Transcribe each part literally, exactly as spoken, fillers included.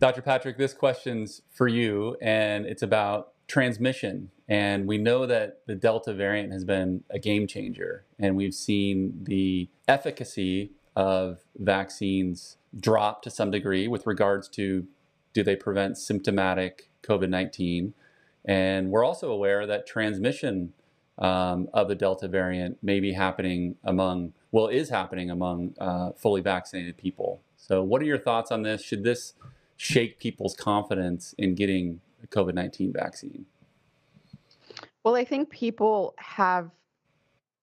Doctor Patrick, this question's for you, and it's about transmission. And we know that the Delta variant has been a game changer, and we've seen the efficacy of vaccines drop to some degree with regards to do they prevent symptomatic COVID nineteen. And we're also aware that transmission um, of the Delta variant may be happening among, well, is happening among uh, fully vaccinated people. So what are your thoughts on this? Should this shake people's confidence in getting a COVID nineteen vaccine? Well, I think people have,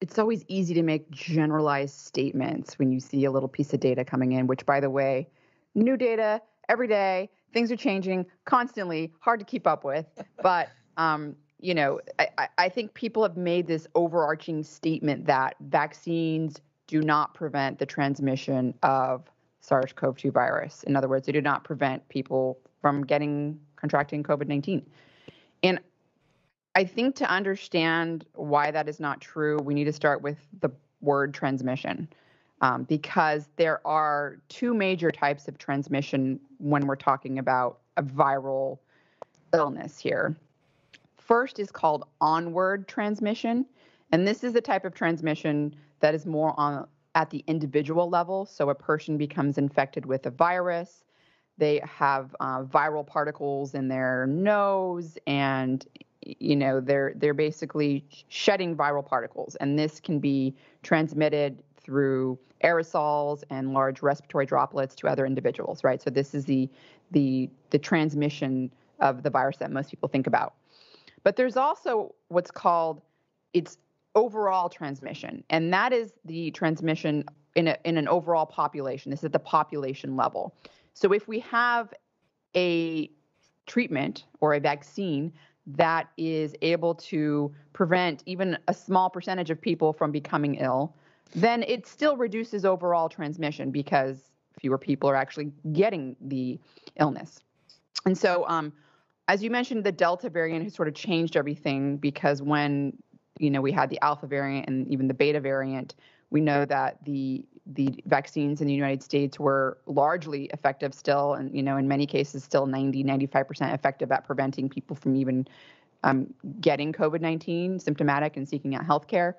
it's always easy to make generalized statements when you see a little piece of data coming in, which, by the way, new data every day, things are changing constantly, hard to keep up with. But, um, you know, I, I think people have made this overarching statement that vaccines do not prevent the transmission of SARS CoV two virus. In other words, they do not prevent people from getting, contracting COVID nineteen. And I think to understand why that is not true, we need to start with the word transmission, um, because there are two major types of transmission when we're talking about a viral illness here. First is called onward transmission, and this is the type of transmission that is more on at the individual level. So a person becomes infected with a virus, they have uh, viral particles in their nose, and you know they're they're basically shedding viral particles, and this can be transmitted through aerosols and large respiratory droplets to other individuals, right? So this is the the the transmission of the virus that most people think about. But there's also what's called its overall transmission, and that is the transmission in a, in an overall population. This is at the population level. So if we have a treatment or a vaccine that is able to prevent even a small percentage of people from becoming ill, then it still reduces overall transmission because fewer people are actually getting the illness. And so, um, as you mentioned, the Delta variant has sort of changed everything, because when, you know, we had the Alpha variant and even the Beta variant, we know that the the vaccines in the United States were largely effective still, and, you know, in many cases still ninety, ninety-five percent effective at preventing people from even um, getting COVID nineteen, symptomatic, and seeking out health care.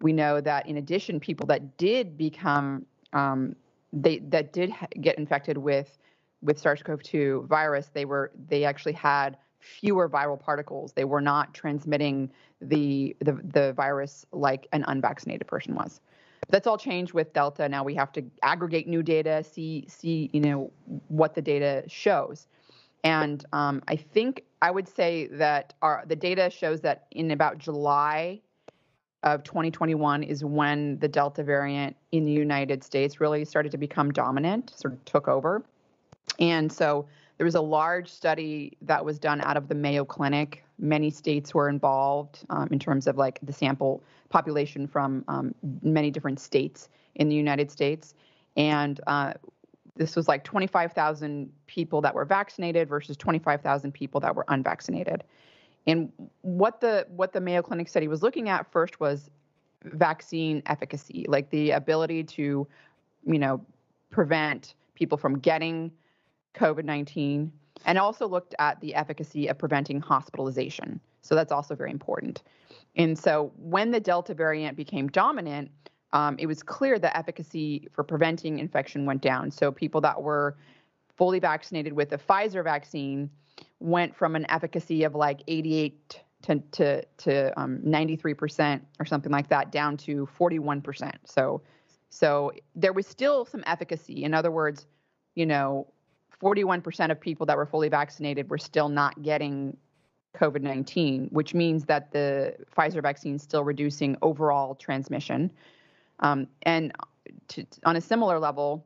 We know that, in addition, people that did become, um, they that did ha- get infected with with SARS CoV two virus, they were they actually had fewer viral particles. They were not transmitting the the, the virus like an unvaccinated person was. That's all changed with Delta. Now we have to aggregate new data, see, see, you know, what the data shows. And um, I think I would say that our, the data shows that in about July of twenty twenty-one is when the Delta variant in the United States really started to become dominant, sort of took over. And so there was a large study that was done out of the Mayo Clinic. Many states were involved um, in terms of like the sample population from um, many different states in the United States. And uh, this was like twenty-five thousand people that were vaccinated versus twenty-five thousand people that were unvaccinated. And what the what the Mayo Clinic study was looking at first was vaccine efficacy, like the ability to, you know, prevent people from getting COVID nineteen, and also looked at the efficacy of preventing hospitalization. So that's also very important. And so when the Delta variant became dominant, um, it was clear that efficacy for preventing infection went down. So people that were fully vaccinated with the Pfizer vaccine went from an efficacy of like eighty-eight to, to, to um, ninety-three percent or something like that down to forty-one percent. So, so there was still some efficacy. In other words, you know, forty-one percent of people that were fully vaccinated were still not getting COVID nineteen, which means that the Pfizer vaccine is still reducing overall transmission. Um, and to, on a similar level,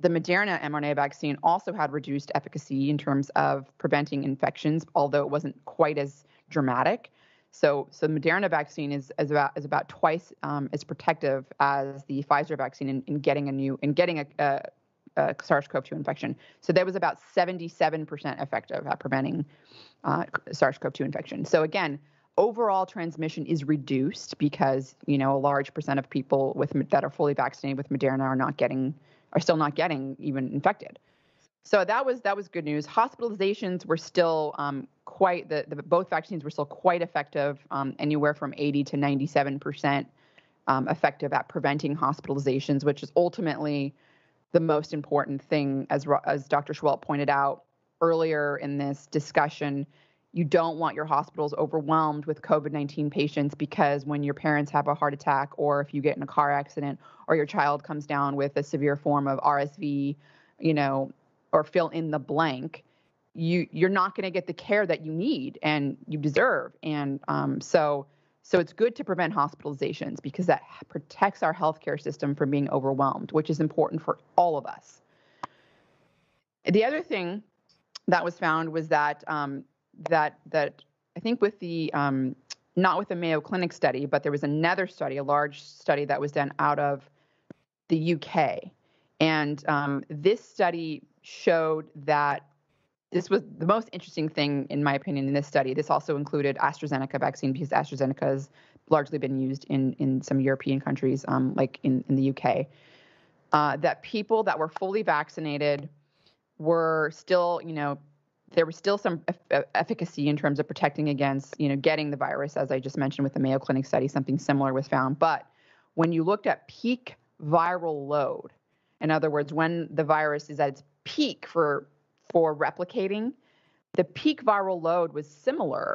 the Moderna mRNA vaccine also had reduced efficacy in terms of preventing infections, although it wasn't quite as dramatic. So, so the Moderna vaccine is, is about is about twice um, as protective as the Pfizer vaccine in, in getting a new in getting a, a Uh, SARS CoV two infection. So that was about seventy-seven percent effective at preventing uh, SARS CoV two infection. So again, overall transmission is reduced because, you know, a large percent of people with that are fully vaccinated with Moderna are not getting, are still not getting even infected. So that was that was good news. Hospitalizations were still um, quite the, the both vaccines were still quite effective, um, anywhere from eighty to ninety-seven percent um, effective at preventing hospitalizations, which is ultimately the most important thing. As as Doctor Seheult pointed out earlier in this discussion, you don't want your hospitals overwhelmed with COVID nineteen patients, because when your parents have a heart attack, or if you get in a car accident, or your child comes down with a severe form of R S V, you know, or fill in the blank, you, you're not going to get the care that you need and you deserve. And um, so so it's good to prevent hospitalizations, because that protects our healthcare system from being overwhelmed, which is important for all of us. The other thing that was found was that um, That that I think with the um, not with the Mayo Clinic study, but there was another study, a large study that was done out of the U K, and um, this study showed that this was the most interesting thing, in my opinion, in this study. This also included AstraZeneca vaccine, because AstraZeneca has largely been used in in some European countries, um, like in in the U K. Uh, that people that were fully vaccinated were still, you know. there was still some e- efficacy in terms of protecting against, you know, getting the virus. As I just mentioned with the Mayo Clinic study, something similar was found. But when you looked at peak viral load, in other words, when the virus is at its peak for for replicating, the peak viral load was similar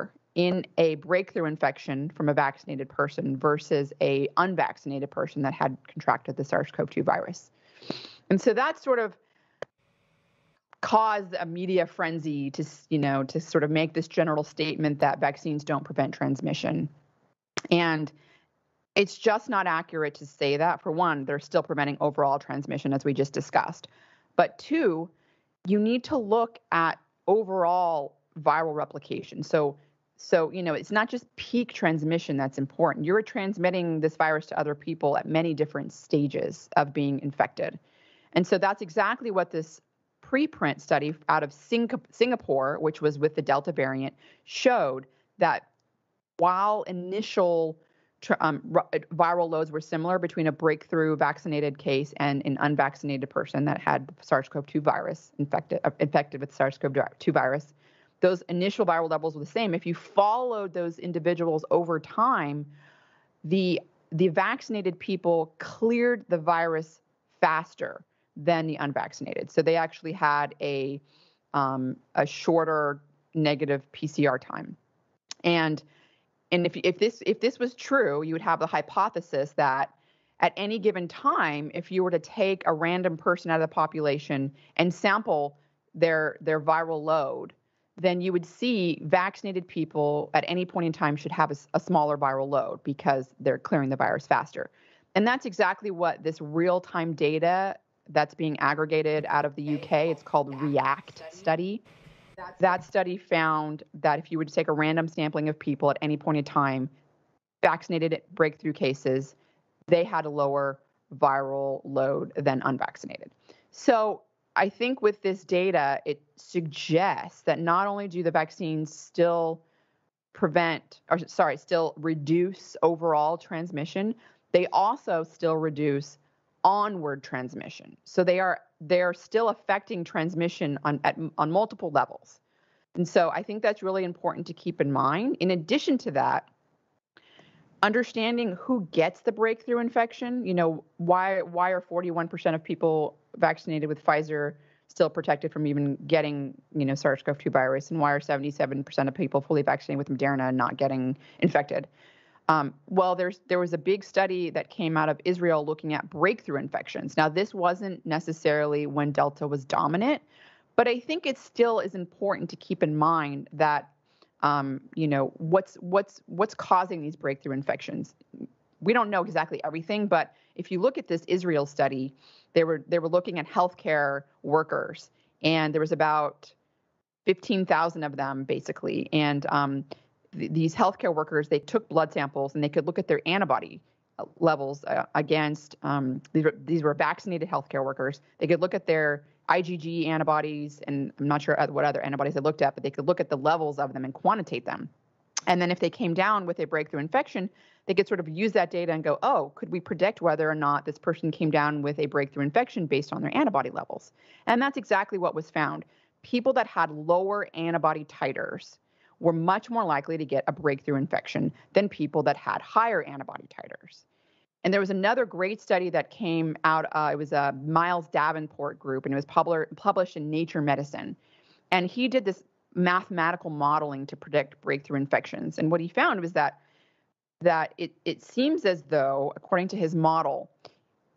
in a breakthrough infection from a vaccinated person versus a unvaccinated person that had contracted the SARS-CoV two virus. And so that's sort of caused a media frenzy to, you know, to sort of make this general statement that vaccines don't prevent transmission. And it's just not accurate to say that. For one, they're still preventing overall transmission, as we just discussed. But two, you need to look at overall viral replication. So, so you know, it's not just peak transmission that's important. You're transmitting this virus to other people at many different stages of being infected. And so that's exactly what this preprint study out of Singapore, which was with the Delta variant, showed that while initial um, viral loads were similar between a breakthrough vaccinated case and an unvaccinated person that had SARS-CoV two virus infected, uh, infected with SARS-CoV two virus, those initial viral levels were the same. If you followed those individuals over time, the the vaccinated people cleared the virus faster than the unvaccinated. So they actually had a um, a shorter negative P C R time. And and if if this if this was true, you would have the hypothesis that at any given time, if you were to take a random person out of the population and sample their their viral load, then you would see vaccinated people at any point in time should have a, a smaller viral load because they're clearing the virus faster. And that's exactly what this real-time data that's being aggregated out of the U K. It's called REACT study. That study found that if you were to take a random sampling of people at any point in time, vaccinated breakthrough cases, they had a lower viral load than unvaccinated. So I think with this data, it suggests that not only do the vaccines still prevent, or sorry, still reduce overall transmission, they also still reduce onward transmission. So they are they are still affecting transmission on at, on multiple levels. And so I think that's really important to keep in mind. In addition to that, understanding who gets the breakthrough infection, you know, why why are forty-one percent of people vaccinated with Pfizer still protected from even getting, you know, SARS-CoV two virus, and why are seventy-seven percent of people fully vaccinated with Moderna not getting infected? Um, well, there's there was a big study that came out of Israel looking at breakthrough infections. Now, this wasn't necessarily when Delta was dominant, but I think it still is important to keep in mind that, um, you know, what's what's what's causing these breakthrough infections. We don't know exactly everything, but if you look at this Israel study, they were they were looking at healthcare workers, and there was about fifteen thousand of them basically, and um, these healthcare workers, they took blood samples and they could look at their antibody levels uh, against, um, these were, these were vaccinated healthcare workers. They could look at their IgG antibodies, and I'm not sure what other antibodies they looked at, but they could look at the levels of them and quantitate them. And then if they came down with a breakthrough infection, they could sort of use that data and go, oh, could we predict whether or not this person came down with a breakthrough infection based on their antibody levels? And that's exactly what was found. People that had lower antibody titers were much more likely to get a breakthrough infection than people that had higher antibody titers. And there was another great study that came out. Uh, it was a Miles Davenport group, and it was pub- published in Nature Medicine. And he did this mathematical modeling to predict breakthrough infections. And what he found was that that it, it seems as though, according to his model,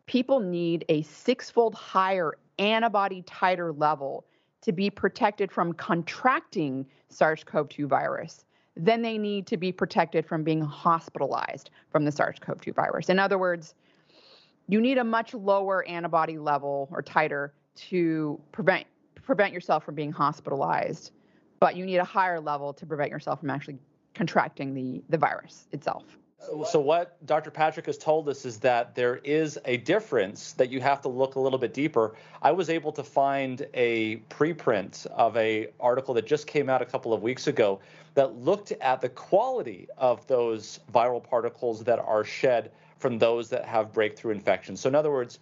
people need a six-fold higher antibody titer level to be protected from contracting SARS CoV two virus than they need to be protected from being hospitalized from the SARS CoV two virus. In other words, you need a much lower antibody level or titer to prevent prevent yourself from being hospitalized, but you need a higher level to prevent yourself from actually contracting the, the virus itself. So what Doctor Patrick has told us is that there is a difference that you have to look a little bit deeper. I was able to find a preprint of an article that just came out a couple of weeks ago that looked at the quality of those viral particles that are shed from those that have breakthrough infections. So in other words,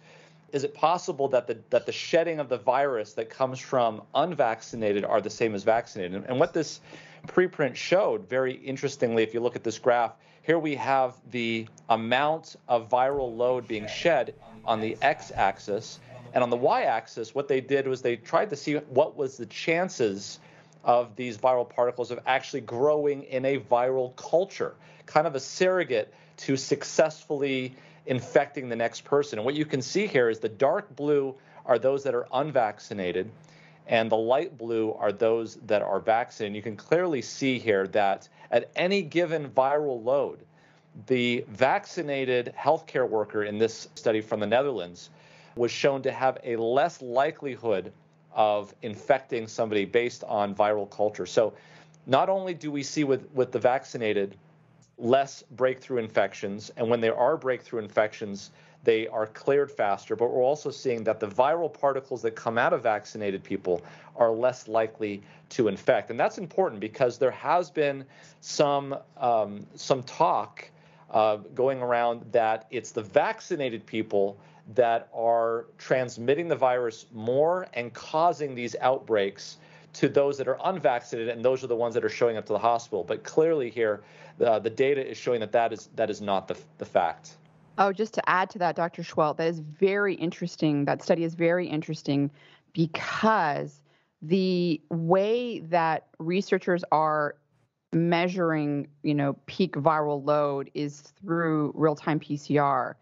is it possible that the that the shedding of the virus that comes from unvaccinated are the same as vaccinated? And what this preprint showed, very interestingly, if you look at this graph, here we have the amount of viral load being shed on the x-axis, and on the y-axis, what they did was they tried to see what was the chances of these viral particles of actually growing in a viral culture, kind of a surrogate to successfully infecting the next person. And what you can see here is the dark blue are those that are unvaccinated, and the light blue are those that are vaccinated. You can clearly see here that at any given viral load, the vaccinated healthcare worker in this study from the Netherlands was shown to have a less likelihood of infecting somebody based on viral culture. So not only do we see with, with the vaccinated less breakthrough infections, and when there are breakthrough infections, they are cleared faster, but we're also seeing that the viral particles that come out of vaccinated people are less likely to infect. And that's important because there has been some um, some talk uh, going around that it's the vaccinated people that are transmitting the virus more and causing these outbreaks to those that are unvaccinated, and those are the ones that are showing up to the hospital. But clearly here, uh, the data is showing that that is, that is not the, the fact. Oh, just to add to that, Doctor Seheult, that is very interesting. That study is very interesting because the way that researchers are measuring, you know, peak viral load is through real-time P C R.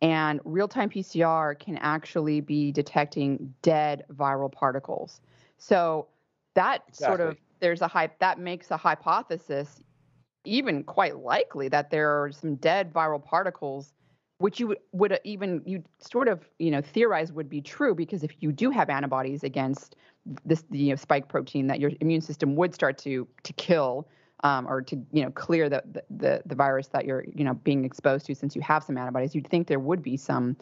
And real-time P C R can actually be detecting dead viral particles. So that exactly. sort of there's a hype that makes a hypothesis even quite likely that there are some dead viral particles, which you would, would even you sort of, you know, theorize would be true, because if you do have antibodies against this, you know, spike protein, that your immune system would start to to kill um, or to, you know, clear the, the the virus that you're, you know, being exposed to, since you have some antibodies. You'd think there would be some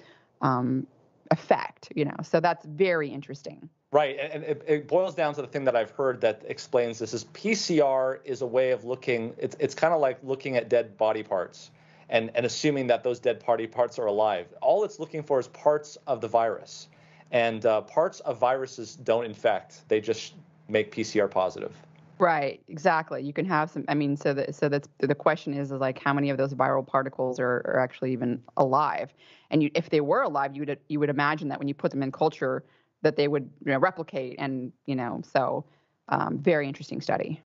um, effect, you know, so that's very interesting. Right, and it, it boils down to the thing that I've heard that explains this is P C R is a way of looking, it's, it's kind of like looking at dead body parts and, and assuming that those dead body parts are alive. All it's looking for is parts of the virus, and uh, parts of viruses don't infect. They just make P C R positive. Right, exactly. You can have some, I mean, so the, so that's, the question is, is like how many of those viral particles are, are actually even alive? And you, if they were alive, you would, you would imagine that when you put them in culture, that they would, you know, replicate, and, you know, so um, very interesting study.